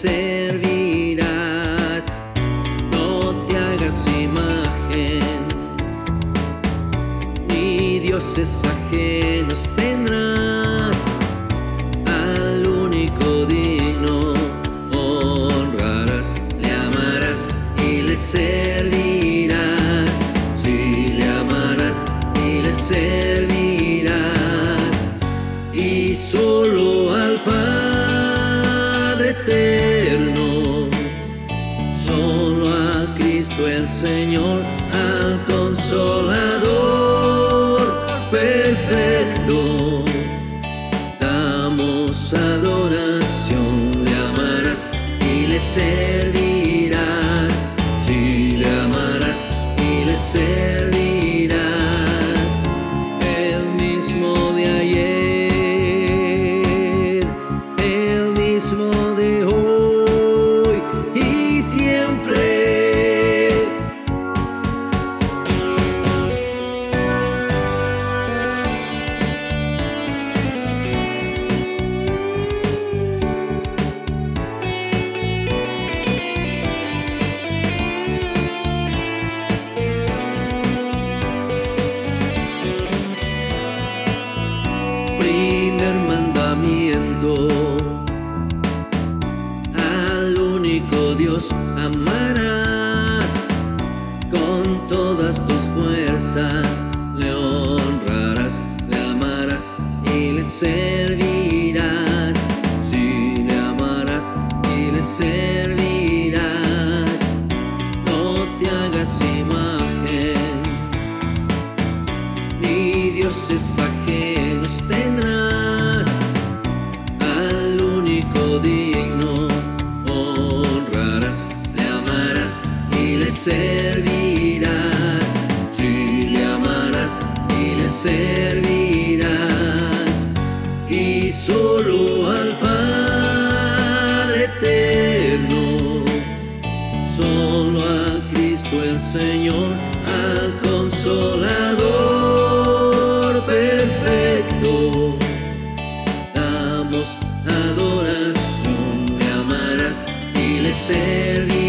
servirás. No te hagas imagen, ni dioses ajenos tendrás. Al único digno honrarás, le amarás y le servirás. Si le amarás y le servirás, y solo al Padre eterno, solo a Cristo el Señor, al Consolador perfecto, damos adoración. Le amarás y le servirás. Si le amarás y le servirás, el mismo de ayer, el mismo de hoy y siempre. Primer mandamiento: Dios amarás, con todas tus fuerzas le honrarás, le amarás y le servirás. Si le amarás y le servirás, no te hagas imagen, ni dioses ajenos tendrás. Al único digno honrarás, le amarás y le servirás. Si le amarás y le servirás, y solo al Padre eterno, solo a Cristo el Señor, al Consolador perfecto, damos adoración. Le amarás y le servirás.